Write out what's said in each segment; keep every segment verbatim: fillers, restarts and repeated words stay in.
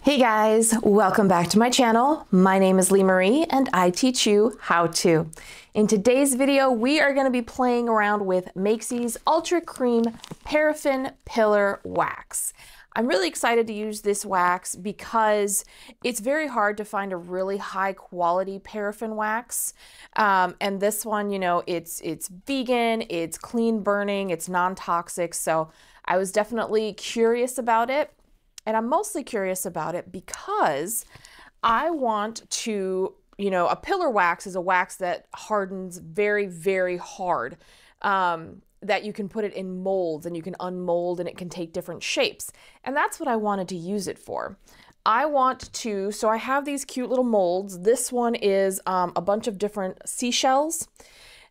Hey guys, welcome back to my channel. My name is Lymarie and I teach you how to. In today's video, we are going to be playing around with Makesy's Ultra Cream Paraffin Pillar Wax. I'm really excited to use this wax because it's very hard to find a really high quality paraffin wax. Um, and this one, you know, it's, it's vegan, it's clean burning, it's non-toxic. So I was definitely curious about it. And I'm mostly curious about it because I want to, you know, a pillar wax is a wax that hardens very, very hard. Um, that you can put it in molds and you can unmold and it can take different shapes. And that's what I wanted to use it for. I want to, so I have these cute little molds. This one is um, a bunch of different seashells.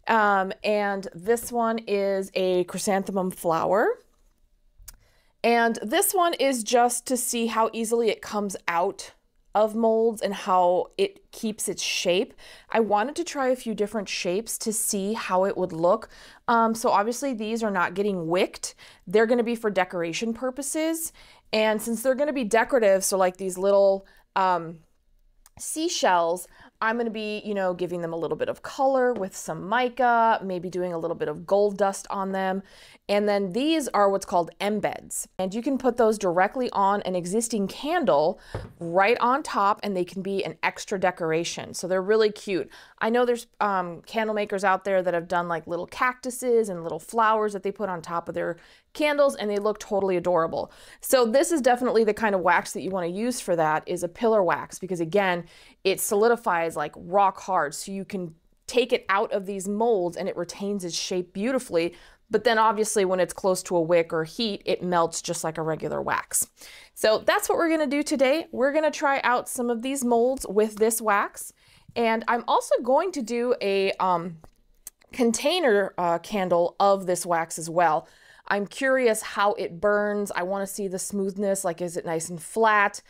Um, and this one is a chrysanthemum flower. And this one is just to see how easily it comes out of molds and how it keeps its shape. I wanted to try a few different shapes to see how it would look. Um, so obviously these are not getting wicked. They're gonna be for decoration purposes. And since they're gonna be decorative, so like these little um, seashells, I'm gonna be, you know, giving them a little bit of color with some mica, maybe doing a little bit of gold dust on them. And then these are what's called embeds. And you can put those directly on an existing candle right on top and they can be an extra decoration. So they're really cute. I know there's um, candle makers out there that have done like little cactuses and little flowers that they put on top of their candles and they look totally adorable. So this is definitely the kind of wax that you wanna use for that, is a pillar wax, because again, it solidifies like rock hard, so you can take it out of these molds and it retains its shape beautifully. But then obviously when it's close to a wick or heat, it melts just like a regular wax. So that's what we're going to do today. We're going to try out some of these molds with this wax, and I'm also going to do a um, container uh, candle of this wax as well. I'm curious how it burns. I want to see the smoothness, like is it nice and flat?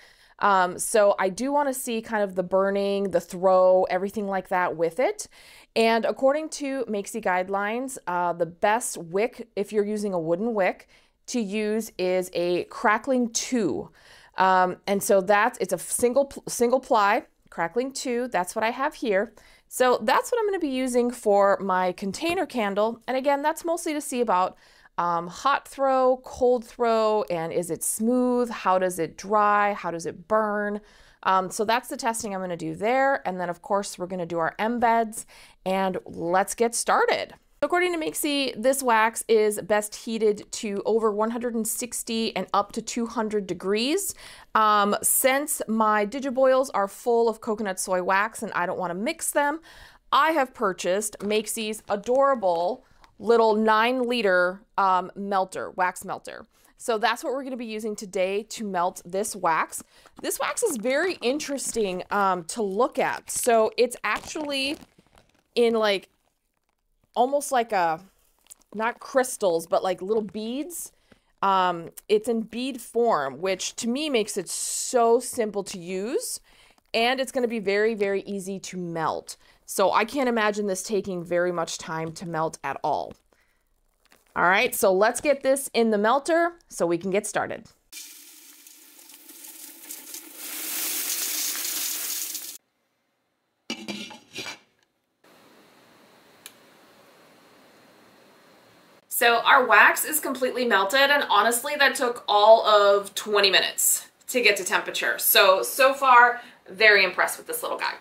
Um, so I do want to see kind of the burning, the throw, everything like that with it. And according to Makesy guidelines, uh, the best wick, if you're using a wooden wick, to use is a crackling two. Um, and so that's, it's a single, single ply, crackling two, that's what I have here. So that's what I'm going to be using for my container candle. And again, that's mostly to see about Um, hot throw, cold throw, and is it smooth? How does it dry? How does it burn? Um, so that's the testing I'm going to do there. And then of course we're going to do our embeds, and let's get started. According to Makesy, this wax is best heated to over one hundred sixty and up to two hundred degrees. Um, since my digiboils are full of coconut soy wax and I don't want to mix them, I have purchased Makesy's adorable little nine liter um, melter, wax melter. So that's what we're gonna be using today to melt this wax. This wax is very interesting um, to look at. So it's actually in like, almost like a, not crystals, but like little beads. Um, it's in bead form, which to me makes it so simple to use. And it's gonna be very, very easy to melt. So I can't imagine this taking very much time to melt at all. All right, so let's get this in the melter so we can get started. So our wax is completely melted, and honestly, that took all of twenty minutes to get to temperature. So, so far, very impressed with this little guy.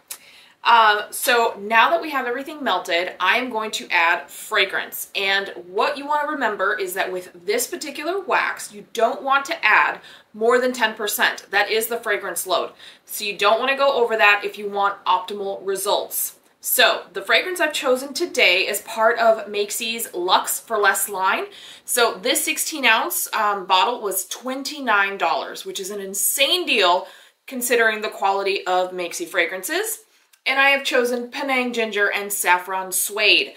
Um, so now that we have everything melted, I am going to add fragrance. And what you want to remember is that with this particular wax, you don't want to add more than ten percent. That is the fragrance load. So you don't want to go over that if you want optimal results. So the fragrance I've chosen today is part of Makesy's Luxe for Less line. So this sixteen ounce um, bottle was twenty-nine dollars, which is an insane deal considering the quality of Makesy fragrances. And I have chosen Penang Ginger and Saffron Suede.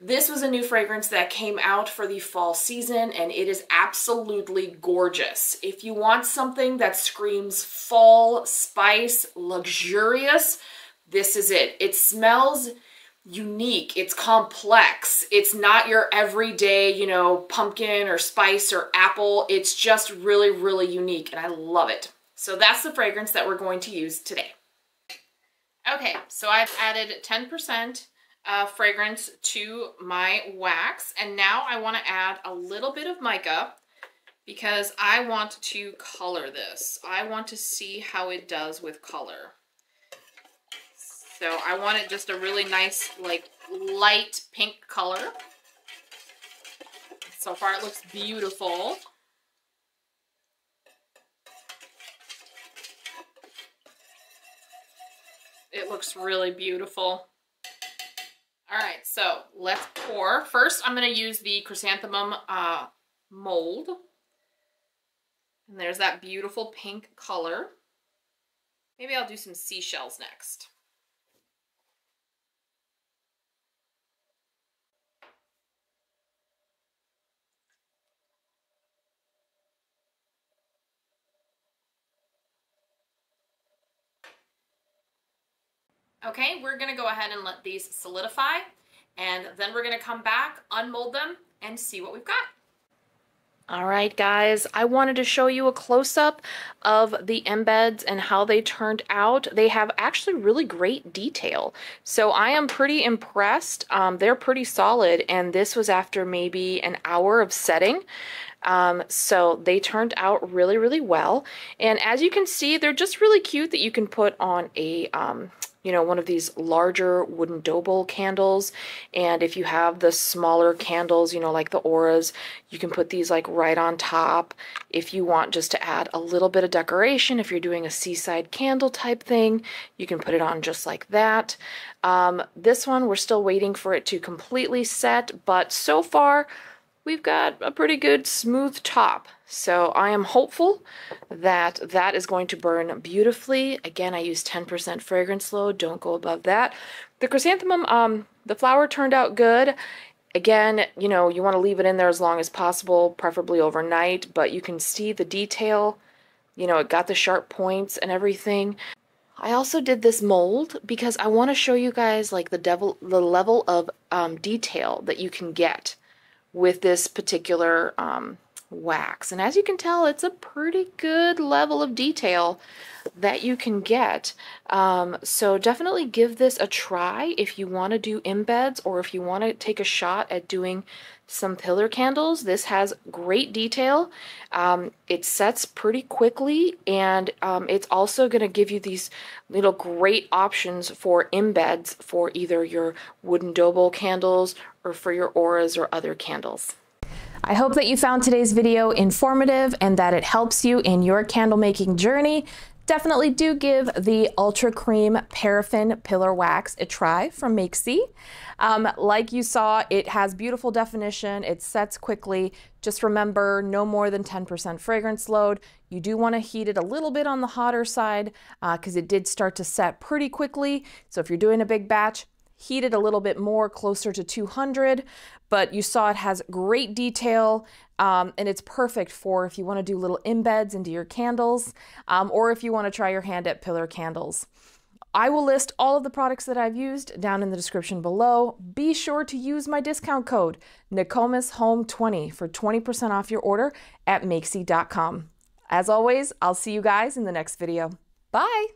This was a new fragrance that came out for the fall season, and it is absolutely gorgeous. If you want something that screams fall, spice, luxurious, this is it. It smells unique, it's complex, it's not your everyday, you know, pumpkin or spice or apple. It's just really, really unique, and I love it. So that's the fragrance that we're going to use today. Okay, so I've added ten percent uh, fragrance to my wax, and now I want to add a little bit of mica because I want to color this. I want to see how it does with color. So I want it just a really nice, like, light pink color. So far it looks beautiful. It looks really beautiful. All right, so let's pour. First, I'm going to use the chrysanthemum uh, mold. And there's that beautiful pink color. Maybe I'll do some seashells next. Okay, we're gonna go ahead and let these solidify, and then we're gonna come back, unmold them, and see what we've got. All right, guys, I wanted to show you a close-up of the embeds and how they turned out. They have actually really great detail. So I am pretty impressed. Um, they're pretty solid, and this was after maybe an hour of setting. Um, so they turned out really, really well. And as you can see, they're just really cute that you can put on a... Um, you know, one of these larger wooden dough bowl candles. And if you have the smaller candles, you know, like the auras, you can put these like right on top if you want, just to add a little bit of decoration. If you're doing a seaside candle type thing, you can put it on just like that. Um, this one, we're still waiting for it to completely set, but so far we've got a pretty good smooth top. So I am hopeful that that is going to burn beautifully. Again, I use ten percent fragrance load. Don't go above that. The chrysanthemum, um, the flower turned out good. Again, you know, you want to leave it in there as long as possible, preferably overnight, but you can see the detail. You know, it got the sharp points and everything. I also did this mold because I want to show you guys like the, devil, the level of um, detail that you can get with this particular um, wax. And as you can tell, it's a pretty good level of detail that you can get. Um, so definitely give this a try if you want to do embeds, or if you want to take a shot at doing some pillar candles. This has great detail. Um, it sets pretty quickly, and um, it's also going to give you these little great options for embeds for either your wooden dough bowl candles or for your auras or other candles. I hope that you found today's video informative and that it helps you in your candle making journey. Definitely do give the Ultra Cream Paraffin Pillar Wax a try from Makesy. Um, like you saw, it has beautiful definition, it sets quickly. Just remember, no more than ten percent fragrance load. You do want to heat it a little bit on the hotter side because uh, it did start to set pretty quickly. So if you're doing a big batch, heat it a little bit more, closer to two hundred, but you saw it has great detail, um, and it's perfect for if you want to do little embeds into your candles, um, or if you want to try your hand at pillar candles. I will list all of the products that I've used down in the description below. Be sure to use my discount code NOKOMISHOME twenty for twenty percent off your order at makesy dot com. As always, I'll see you guys in the next video. Bye!